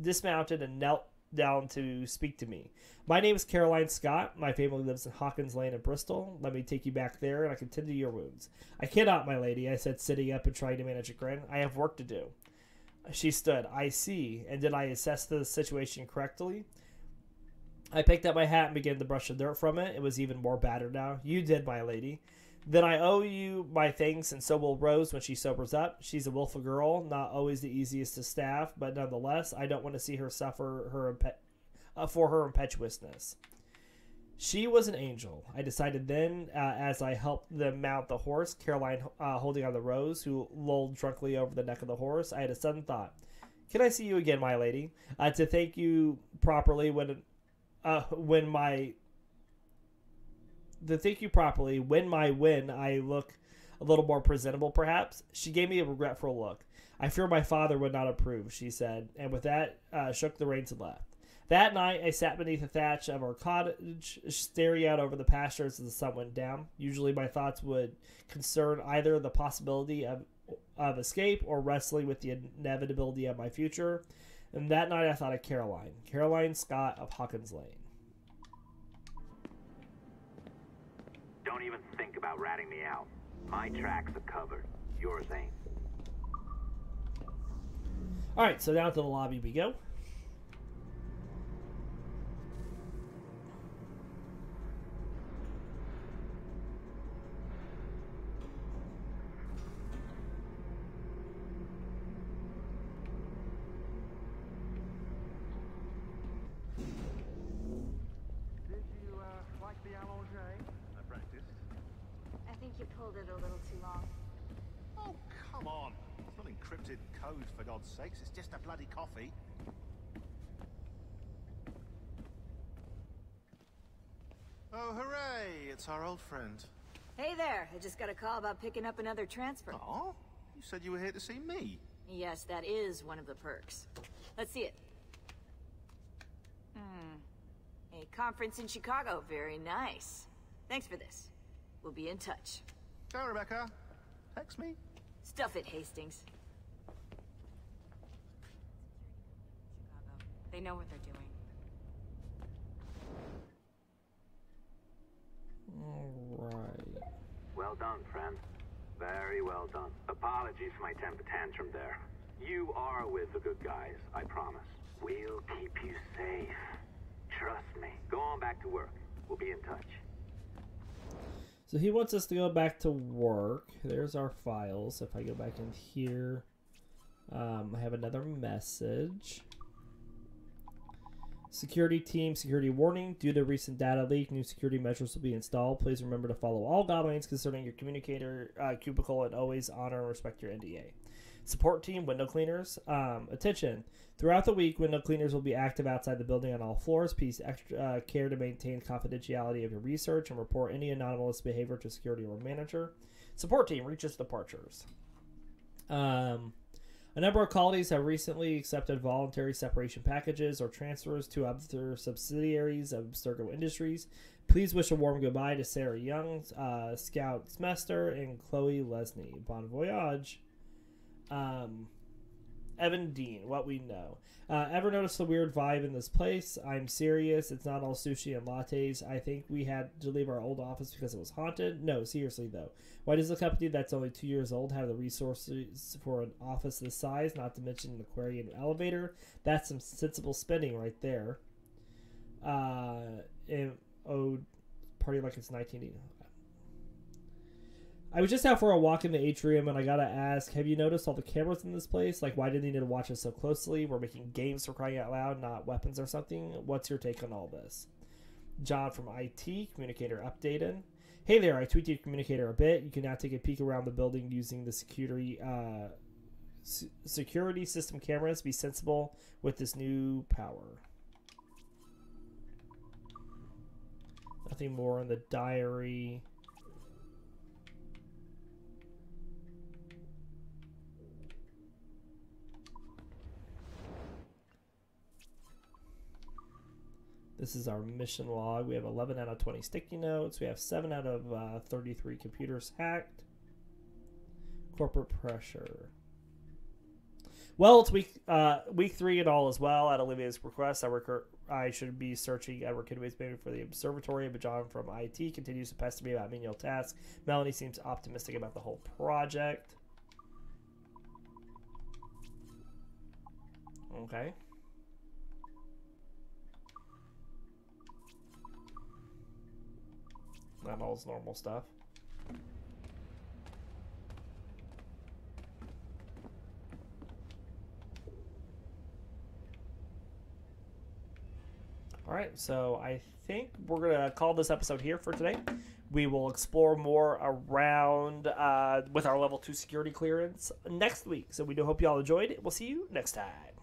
dismounted and knelt down to speak to me. My name is Caroline Scott. My family lives in Hawkins Lane in Bristol. Let me take you back there, and I can tend to your wounds. I cannot, my lady, I said, sitting up and trying to manage a grin. I have work to do. She stood. I see. And did I assess the situation correctly? I picked up my hat and began to brush the dirt from it. It was even more battered now. You did, my lady. Then I owe you my thanks, and so will Rose when she sobers up. She's a willful girl, not always the easiest to staff, but nonetheless, I don't want to see her suffer her impe uh, for her impetuousness. She was an angel. I decided then, uh, as I helped them mount the horse, Caroline uh, holding on to Rose, who lolled drunkenly over the neck of the horse, I had a sudden thought. Can I see you again, my lady? Uh, to thank you properly when, uh, when my... To thank you properly, when my win, I look a little more presentable, perhaps. She gave me a regretful look. I fear my father would not approve, she said, and with that, uh, shook the reins and left. That night, I sat beneath the thatch of our cottage, staring out over the pastures as the sun went down. Usually, my thoughts would concern either the possibility of, of escape or wrestling with the inevitability of my future. And that night, I thought of Caroline, Caroline Scott of Hawkins Lane. Don't even think about ratting me out. My tracks are covered. Yours ain't. Alright, so down to the lobby we go. in code, for God's sakes. It's just a bloody coffee. Oh, hooray! It's our old friend. Hey there! I just got a call about picking up another transfer. Oh? You said you were here to see me. Yes, that is one of the perks. Let's see it. Hmm. A conference in Chicago. Very nice. Thanks for this. We'll be in touch. Ciao, Rebecca. Text me. Stuff it, Hastings. Chicago. They know what they're doing. All right. Well done, friend. Very well done. Apologies for my temper tantrum there. You are with the good guys, I promise. We'll keep you safe. Trust me. Go on back to work. We'll be in touch. So he wants us to go back to work. There's our files. If I go back in here, um, I have another message. Security team, security warning. Due to recent data leak, new security measures will be installed. Please remember to follow all guidelines concerning your communicator uh, cubicle and always honor and respect your N D A. Support team, window cleaners. Um, attention. Throughout the week, window cleaners will be active outside the building on all floors. Please extra uh, care to maintain confidentiality of your research and report any anomalous behavior to security or manager. Support team reaches departures. Um, a number of colleges have recently accepted voluntary separation packages or transfers to other subsidiaries of Abstergo Industries. Please wish a warm goodbye to Sarah Young, uh, Scout Smester, and Chloe Lesney. Bon voyage. Um, Evan Dean, what we know. Uh, ever notice the weird vibe in this place? I'm serious. It's not all sushi and lattes. I think we had to leave our old office because it was haunted. No, seriously though. Why does a company that's only two years old have the resources for an office this size, not to mention an aquarium elevator? That's some sensible spending right there. Uh, and, oh, party like it's nineteen eighty. I was just out for a walk in the atrium, and I gotta ask, have you noticed all the cameras in this place? Like, why did they need to watch us so closely? We're making games for crying out loud, not weapons or something. What's your take on all this? John from I T, communicator updated. Hey there, I tweaked your communicator a bit. You can now take a peek around the building using the security uh, security system cameras. Be sensible with this new power. Nothing more in the diary. This is our mission log. We have eleven out of twenty sticky notes. We have seven out of thirty-three computers hacked. Corporate pressure. Well, it's week uh, week three and all as well. At Olivier's request, I, I should be searching Edward Kenway's paper for the observatory, but John from I T continues to pester me about menial tasks. Melanie seems optimistic about the whole project. Okay. Not all is normal stuff. All right, so I think we're gonna call this episode here for today. We will explore more around uh, with our level two security clearance next week. So we do hope you all enjoyed. We'll see you next time.